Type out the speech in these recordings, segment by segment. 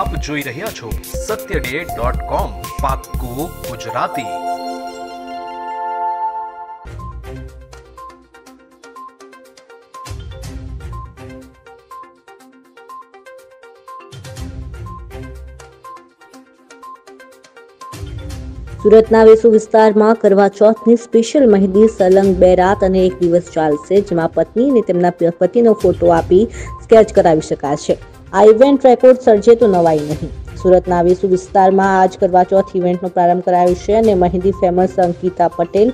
આપ જોઈ રહ્યા છો satyaday.com પાક્કું ગુજરાતી। સુરતના વેસુ વિસ્તારમાં કરવા ચોથની સ્પેશિયલ મહેંદી સલંગ 2 રાત અને 1 દિવસ ચાલશે, જેમાં પત્ની અને તેમના પતિનો ફોટો આપી સ્કેચ કરાવી શકાશે। આ ઇવેન્ટ રેકોર્ડ સર્જે તો નવાઈ નહીં। સુરતના વેસુ વિસ્તારમાં આજ કરવા ચોથ ઇવેન્ટનો પ્રારંભ કરાયો છે અને મહેંદી ફેમસ અંકિતા પટેલ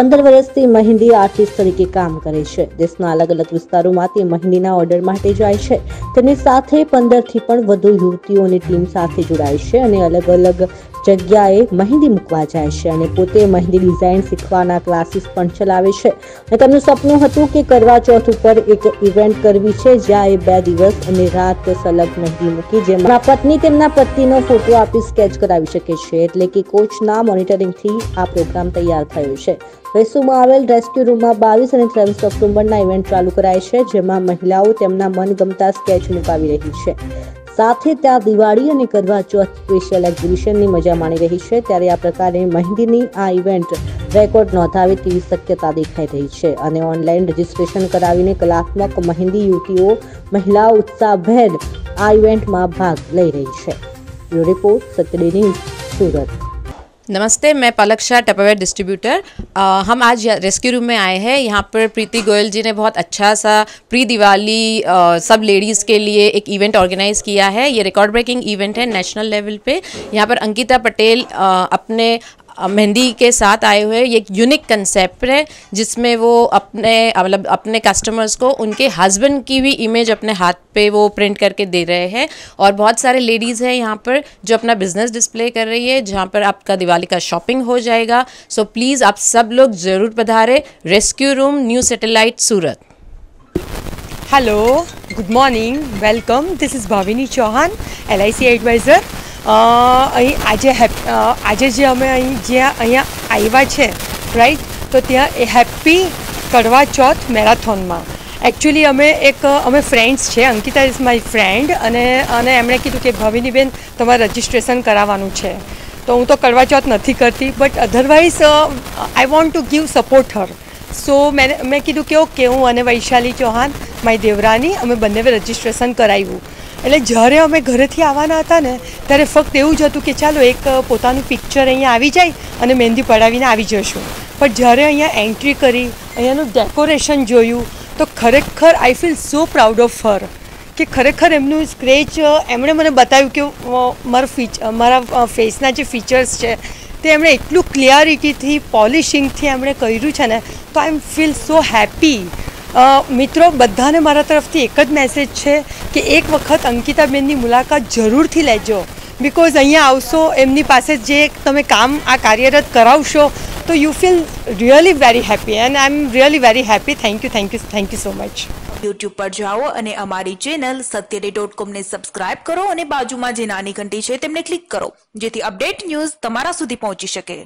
15 વર્ષથી મહેંદી આર્ટિસ્ટ તરીકે કામ કરે છે। દેશના અલગ અલગ વિસ્તારોમાં તે મહેંદીના ઓર્ડર માટે જાય છે। તેની સાથે 15થી પણ વધુ યુવતીઓની ટીમ સાથે જોડાય છે અને અલગ અલગ જગ્યાએ મહેંદી મૂકવા જાય છે અને પોતે મહેંદી ડિઝાઇન શીખવાના ક્લાસીસ પણ ચલાવે છે। અને તેમનું સપનું હતું કે કરવા ચોથ ઉપર એક ઇવેન્ટ કરવી છે, જ્યાં એ 2 દિવસ અને રાત સલગ મહેંદી મૂકી, જેમાં પત્ની તેમના પતિનો ફોટો આપી સ્કેચ કરાવી શકે છે। એટલે કે કોચના મોનિટરિંગથી આ પ્રોગ્રામ તૈયાર થયો છે। વેસુમાં આવેલ રેસ્ક્યુ રૂમમાં 22 અને 23 ઓક્ટોબરના ઇવેન્ટ ચાલુ કરાય છે, જેમાં મહિલાઓ તેમના મનગમતા સ્કેચ મુકાવી રહી છે। સાથે ત્યાં દિવાળી અને કરવા ચોથ સ્પેશિયલ એક્ઝિબિશનની મજા માણી રહી છે। ત્યારે આ પ્રકારે મહેંદીની આ ઇવેન્ટ રેકોર્ડ નોંધાવે તેવી શક્યતા દેખાઈ રહી છે અને ઓનલાઈન રજીસ્ટ્રેશન કરાવીને કલાત્મક મહેંદી યુવતીઓ મહિલાઓ ઉત્સાહભેર આ ઇવેન્ટમાં ભાગ લઈ રહી છે। Bureau report સત્યડે news Surat. नमस्ते, मैं पलक शाह टपरवेयर डिस्ट्रीब्यूटर। हम आज रेस्क्यू रूम में आए हैं। यहाँ पर प्रीति गोयल जी ने बहुत अच्छा सा प्री दिवाली सब लेडीज़ के लिए एक इवेंट ऑर्गेनाइज़ किया है। ये रिकॉर्ड ब्रेकिंग इवेंट है नेशनल लेवल पे। यहाँ पर अंकिता पटेल अपने मेहंदी के साथ आए हुए, ये एक यूनिक कंसेप्ट है जिसमें वो अपने कस्टमर्स को उनके हस्बैंड की भी इमेज अपने हाथ पे वो प्रिंट करके दे रहे हैं। और बहुत सारे लेडीज़ हैं यहाँ पर जो अपना बिजनेस डिस्प्ले कर रही है, जहाँ पर आपका दिवाली का शॉपिंग हो जाएगा। सो प्लीज़ आप सब लोग ज़रूर पधारें। Rescue room, new satellite, Surat. Hello, good morning, welcome. This is Bhavini Chauhan, LIC advisor. अँ आज जे अमे अँ आया है, राइट, तो त्या हैप्पी करवा चौथ मैराथन में एक्चुअली अमे फ्रेंड्स है। अंकिता इज माय फ्रेंड अने एमणे कीधुं के भाविनी बेन तमारे रजिस्ट्रेशन करावानुं छे। तो हूँ तो करवा चौथ नहीं करती, but otherwise I want to give support her. So मैं कीधुं के ओके, हूँ अने वैशाली चौहान मारी देवरानी अमे बने रजिस्ट्रेशन कराव्युं। એટલે જ્યારે અમે ઘરેથી આવવાના હતા ને ત્યારે ફક્ત એવું જ હતું કે ચાલો એક પોતાનું પિક્ચર અહીંયા આવી જાય અને મહેંદી પડાવીને આવી જશું, પણ જ્યારે અહીંયા એન્ટ્રી કરી, અહીંયાનું ડેકોરેશન જોયું, તો ખરેખર I feel so proud of her કે ખરેખર એમનું સ્ક્રેચ એમણે મને બતાવ્યું કે મારા ફેસના જે ફીચર્સ છે તે એમણે એટલું ક્લિયરિટીથી પોલિશિંગથી એમણે કર્યું છે ને, તો આઈ ફીલ સો હેપી। मित्रों, बधाने मारा तरफ एक ज मैसेज है कि एक वक्त अंकिताबेननी मुलाकात जरूर थी लैजो, बिकॉज अहींया आवशो एमनी पासे जे तमे काम आ कार्यरत करावशो तो you feel really very happy and I am really very happy. Thank you, thank you, thank you so much. YouTube पर जाओ अने अमारी चेनल satyaday.com ने सब्सक्राइब करो और बाजू में जे नानी घंटी है तेमने क्लिक करो, जेथी अपडेट न्यूज तमारा सुधी पहुंची सके।